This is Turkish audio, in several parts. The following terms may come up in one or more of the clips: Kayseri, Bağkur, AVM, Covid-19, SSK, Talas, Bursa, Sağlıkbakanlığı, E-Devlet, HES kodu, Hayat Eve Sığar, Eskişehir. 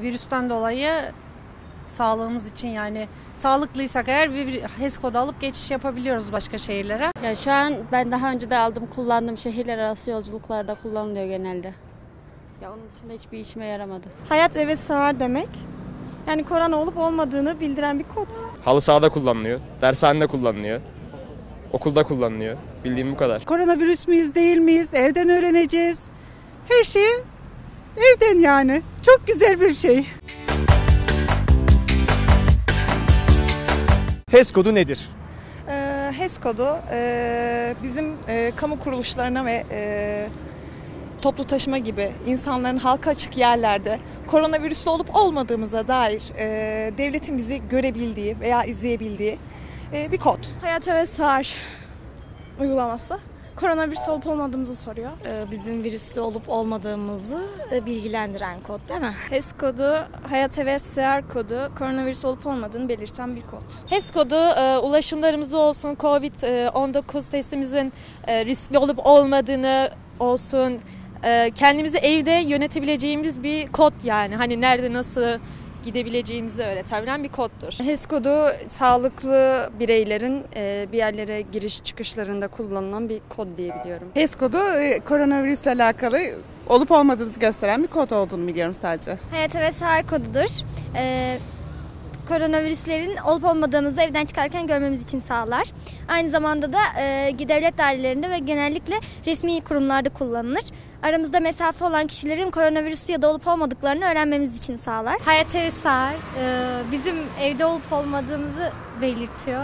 Virüsten dolayı sağlığımız için, yani sağlıklıysak eğer bir HES kodu alıp geçiş yapabiliyoruz başka şehirlere. Ya şu an ben daha önce de aldım, kullandım. Şehirler arası yolculuklarda kullanılıyor genelde. Ya onun dışında hiçbir işime yaramadı. Hayat eve sığar demek. Yani korona olup olmadığını bildiren bir kod. Halı sahada kullanılıyor, dershanede kullanılıyor, okulda kullanılıyor. Bildiğim bu kadar. Koronavirüs müyüz değil miyiz? Evden öğreneceğiz. Her şeyi evden yani. Çok güzel bir şey. HES kodu nedir? HES kodu bizim kamu kuruluşlarına ve toplu taşıma gibi insanların halka açık yerlerde koronavirüslü olup olmadığımıza dair devletin bizi görebildiği veya izleyebildiği bir kod. Hayat Eve Sığar uygulaması koronavirüs olup olmadığımızı soruyor. Bizim virüslü olup olmadığımızı bilgilendiren kod değil mi? HES kodu, Hayat Eve Sığar kodu, koronavirüs olup olmadığını belirten bir kod. HES kodu ulaşımlarımız olsun, Covid-19 testimizin riskli olup olmadığını olsun, kendimizi evde yönetebileceğimiz bir kod, yani hani nerede nasıl gidebileceğimizi öğretebilen bir koddur. HES kodu sağlıklı bireylerin bir yerlere giriş çıkışlarında kullanılan bir kod diye biliyorum. HES kodu koronavirüsle alakalı olup olmadığınızı gösteren bir kod olduğunu biliyorum sadece. Hayat Eve Sığar kodudur. Koronavirüslerin olup olmadığımızı evden çıkarken görmemiz için sağlar. Aynı zamanda da devlet dairelerinde ve genellikle resmi kurumlarda kullanılır. Aramızda mesafe olan kişilerin koronavirüsü ya da olup olmadıklarını öğrenmemiz için sağlar. Hayat Eve Sığar bizim evde olup olmadığımızı belirtiyor.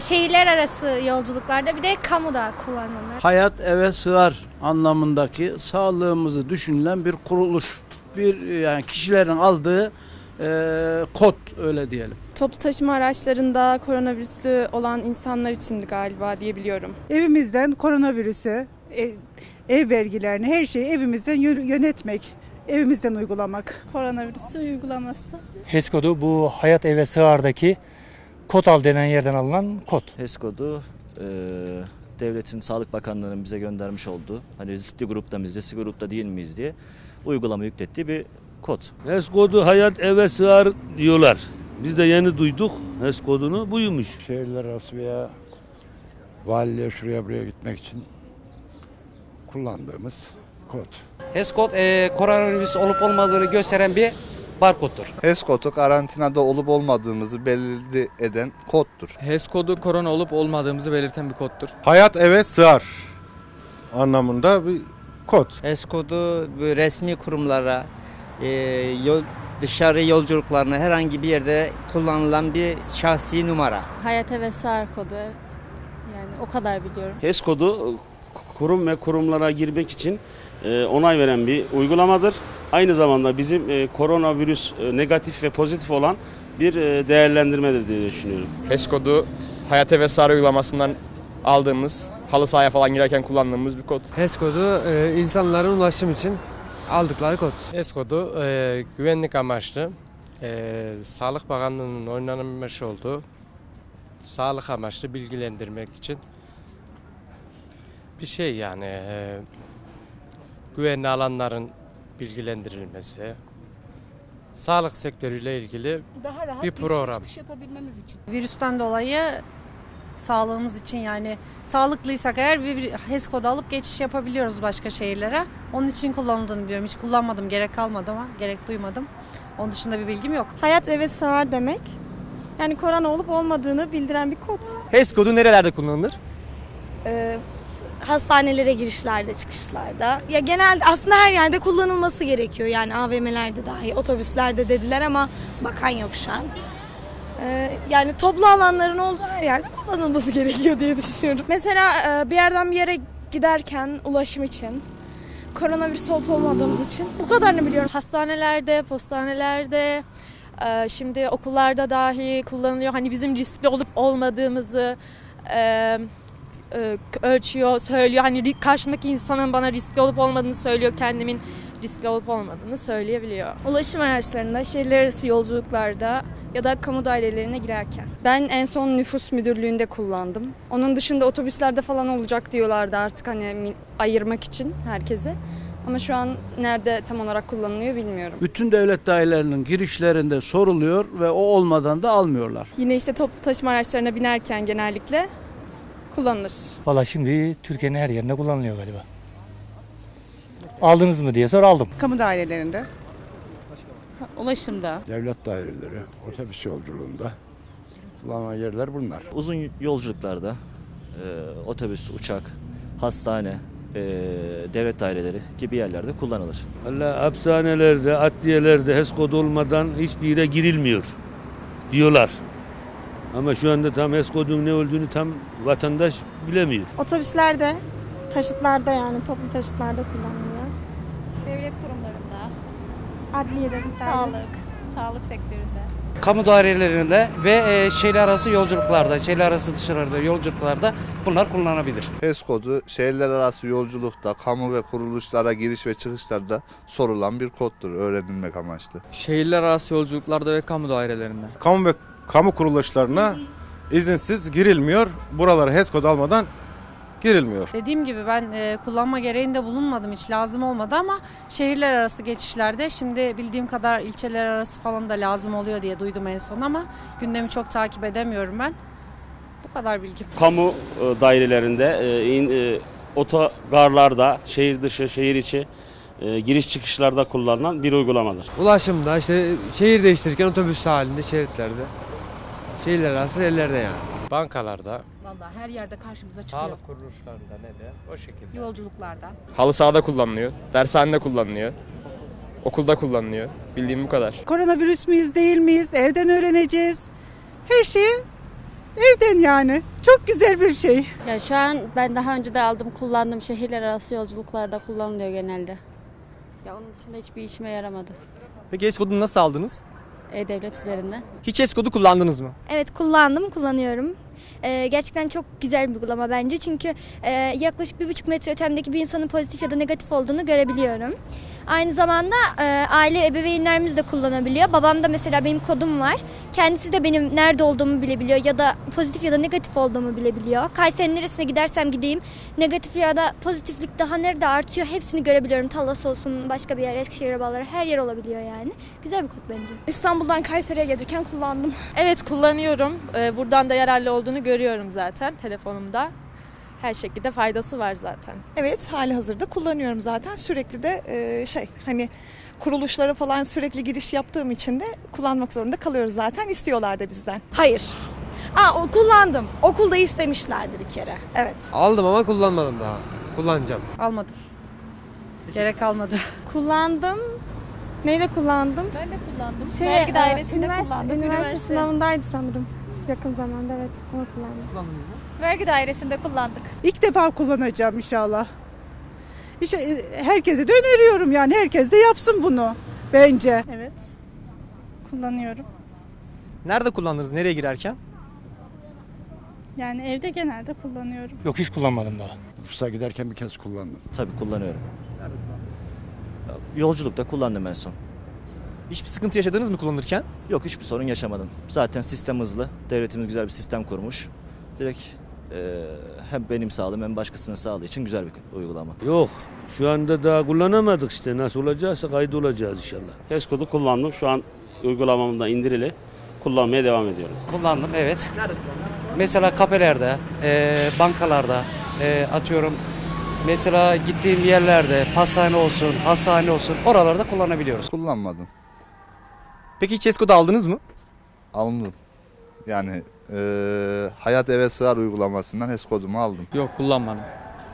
Şehirler arası yolculuklarda bir de kamuda kullanılır. Hayat Eve Sığar anlamındaki sağlığımızı düşünülen bir kuruluş. Yani kişilerin aldığı kod, öyle diyelim. Toplu taşıma araçlarında koronavirüslü olan insanlar içindi galiba diye biliyorum. Evimizden koronavirüsü, ev vergilerini, her şeyi evimizden yönetmek, evimizden uygulamak. Koronavirüsü uygulaması. HES kodu bu Hayat Eve Sığar'daki kod al denen yerden alınan kod. HES kodu devletin, Sağlıkbakanlığı'nın bize göndermiş olduğu, hani riskli grupta mıyız, riskli grupta değil miyiz diye uygulama yüklettiği bir kod. HES kodu Hayat Eve Sığar diyorlar. Biz de yeni duyduk HES kodunu, buymuş. Şehirler arası veya valiliğe, şuraya buraya gitmek için kullandığımız kod. HES kod koronavirüs olup olmadığını gösteren bir barkodtur. HES kodu karantinada olup olmadığımızı belli eden koddur. HES kodu korona olup olmadığımızı belirten bir koddur. Hayat Eve Sığar anlamında bir kod. HES kodu resmi kurumlara, dışarı yolculuklarına, herhangi bir yerde kullanılan bir şahsi numara. Hayat Eve Sığar kodu, yani o kadar biliyorum. HES kodu kurum ve kurumlara girmek için onay veren bir uygulamadır. Aynı zamanda bizim koronavirüs negatif ve pozitif olan bir değerlendirmedir diye düşünüyorum. HES kodu Hayat Eve Sığar uygulamasından aldığımız, halı sahaya falan girerken kullandığımız bir kod. HES kodu insanların ulaşım için aldıkları kod. HES kodu güvenlik amaçlı, Sağlıkbakanlığı'nın oynanmış olduğu sağlık amaçlı bilgilendirmek için bir şey, yani güvenli alanların bilgilendirilmesi, sağlık sektörüyle ilgili daha rahat bir program. Çıkış yapabilmemiz için. Virüsten dolayı sağlığımız için, yani sağlıklıysak eğer bir HES kodu alıp geçiş yapabiliyoruz başka şehirlere. Onun için kullanıldığını biliyorum. Hiç kullanmadım, gerek kalmadı ama gerek duymadım. Onun dışında bir bilgim yok. Hayat Eve Sığar demek, yani korona olup olmadığını bildiren bir kod. HES kodu nerelerde kullanılır? Hastanelere girişlerde, çıkışlarda. Ya genelde aslında her yerde kullanılması gerekiyor. Yani AVM'lerde dahi, otobüslerde dediler ama bakan yok şu an. Yani toplu alanların olduğu her yerde kullanılması gerekiyor diye düşünüyorum. Mesela bir yerden bir yere giderken ulaşım için, koronavirüs olup olmadığımız için bu kadarını biliyorum. Hastanelerde, postanelerde, şimdi okullarda dahi kullanılıyor. Hani bizim riskli olup olmadığımızı ölçüyor, söylüyor. Hani karşımdaki insanın bana riskli olup olmadığını söylüyor, kendimin riskli olup olmadığını söyleyebiliyor. Ulaşım araçlarında, şehirler arası yolculuklarda ya da kamu dairelerine girerken. Ben en son nüfus müdürlüğünde kullandım. Onun dışında otobüslerde falan olacak diyorlardı artık, hani ayırmak için herkese. Ama şu an nerede tam olarak kullanılıyor bilmiyorum. Bütün devlet dairelerinin girişlerinde soruluyor ve o olmadan da almıyorlar. Yine işte toplu taşıma araçlarına binerken genellikle kullanılır. Valla şimdi Türkiye'nin her yerinde kullanılıyor galiba. Aldınız mı diye sor, aldım. Kamu dairelerinde, ulaşımda, devlet daireleri, otobüs yolculuğunda kullanılan yerler bunlar. Uzun yolculuklarda otobüs, uçak, hastane, devlet daireleri gibi yerlerde kullanılır. Valla hapishanelerde, adliyelerde HES kodu olmadan hiçbir yere girilmiyor diyorlar. Ama şu anda tam HES kodunun ne olduğunu tam vatandaş bilemiyor. Otobüslerde, taşıtlarda, yani toplu taşıtlarda kullanılıyor. Devlet kurumlarında, adliyede, sağlık sektöründe. Kamu dairelerinde ve şehir arası yolculuklarda, şehir arası dışarıda yolculuklarda bunlar kullanılabilir. HES kodu şehirler arası yolculukta, kamu ve kuruluşlara giriş ve çıkışlarda sorulan bir koddur, öğrenilmek amaçlı. Şehirler arası yolculuklarda ve kamu dairelerinde. Kamu ve kamu kuruluşlarına izinsiz girilmiyor. Buralara HES kodu almadan girilmiyor. Dediğim gibi ben kullanma gereğinde bulunmadım, hiç lazım olmadı, ama şehirler arası geçişlerde şimdi bildiğim kadar ilçeler arası falan da lazım oluyor diye duydum en son, ama gündemi çok takip edemiyorum ben. Bu kadar bilgi. Kamu dairelerinde, otogarlarda, şehir dışı, şehir içi giriş çıkışlarda kullanılan bir uygulamadır. Ulaşımda işte şehir değiştirirken otobüs halinde şeritlerde, şehirler arası yerlerde yani. Bankalarda. Vallahi her yerde karşımıza çıkıyor. Sağlık kuruluşlarında ne de o şekilde. Yolculuklarda. Halı sahada kullanılıyor, dershanede kullanılıyor, okulda kullanılıyor. Bildiğim bu kadar. Koronavirüs müyüz değil miyiz? Evden öğreneceğiz. Her şeyi evden yani. Çok güzel bir şey. Ya şu an ben daha önce de aldım, kullandım. Şehirler arası yolculuklarda kullanılıyor genelde. Ya onun dışında hiçbir işime yaramadı. Peki HES kodunu nasıl aldınız? E-Devlet üzerinden. Hiç HES kodu kullandınız mı? Evet, kullandım, kullanıyorum. Gerçekten çok güzel bir uygulama bence. Çünkü yaklaşık 1,5 metre ötemdeki bir insanın pozitif ya da negatif olduğunu görebiliyorum. Aynı zamanda aile ebeveynlerimiz de kullanabiliyor. Babam da mesela, benim kodum var. Kendisi de benim nerede olduğumu bilebiliyor ya da pozitif ya da negatif olduğumu bilebiliyor. Kayseri'nin neresine gidersem gideyim, negatif ya da pozitiflik daha nerede artıyor hepsini görebiliyorum. Talas olsun, başka bir yer, Eskişehir'e bağları, her yer olabiliyor yani. Güzel bir kod bence. İstanbul'dan Kayseri'ye gelirken kullandım. Evet, kullanıyorum. Buradan da yararlı olduğunu görüyorum zaten telefonumda. Her şekilde faydası var zaten. Evet, hali hazırda kullanıyorum zaten. Sürekli de kuruluşlara falan sürekli giriş yaptığım için de kullanmak zorunda kalıyoruz zaten. İstiyorlar da bizden. Hayır. Kullandım. Okulda istemişlerdi bir kere. Evet. Aldım ama kullanmadım daha. Kullanacağım. Almadım. Gerek almadı. Kullandım. Neyle kullandım? Ben de kullandım. Vergi dairesinde kullandım. Üniversite sınavındaydı sanırım. Yakın zamanda evet, onu kullandım. Vergi dairesinde kullandık. İlk defa kullanacağım inşallah. İşte herkese de öneriyorum yani, herkes de yapsın bunu bence. Evet, kullanıyorum. Nerede kullandınız, nereye girerken? Yani evde genelde kullanıyorum. Yok, hiç kullanmadım daha. Bursa giderken bir kez kullandım. Tabii kullanıyorum. Nerede kullandınız? Yolculukta kullandım en son. Hiçbir sıkıntı yaşadınız mı kullanırken? Yok, hiçbir sorun yaşamadım. Zaten sistem hızlı. Devletimiz güzel bir sistem kurmuş. Direkt hem benim sağlığım hem başkasının sağlığı için güzel bir uygulama. Yok, şu anda daha kullanamadık işte. Nasıl olacaksa kaydı olacağız inşallah. HES kodu kullandım. Şu an uygulamamdan indirili. Kullanmaya devam ediyorum. Kullandım, evet. Nerede kullandın? Mesela kafelerde, bankalarda, atıyorum. Mesela gittiğim yerlerde, pastane olsun, hastane olsun, oralarda kullanabiliyoruz. Kullanmadım. Peki hiç HES kodu aldınız mı? Aldım. Yani Hayat Eve Sığar uygulamasından HES kodumu aldım. Yok, kullanmadım.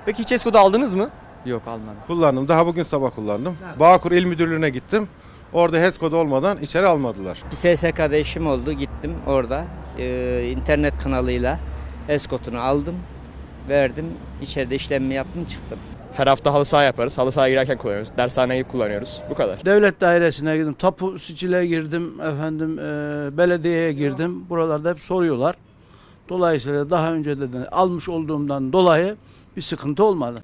Peki hiç HES kodu aldınız mı? Yok, almadım. Kullandım. Daha bugün sabah kullandım. Evet. Bağkur İl Müdürlüğü'ne gittim. Orada HES kodu olmadan içeri almadılar. Bir SSK'da işim oldu. Gittim orada. İnternet kanalıyla HES kodunu aldım. Verdim. İçeride işlemi yaptım, çıktım. Her hafta halı saha yaparız. Halı sahaya girerken kullanıyoruz. Dershaneyi kullanıyoruz. Bu kadar. Devlet dairesine girdim. Tapu Sicili'ye girdim. Belediyeye girdim. Buralarda hep soruyorlar. Dolayısıyla daha önce de almış olduğumdan dolayı bir sıkıntı olmadı.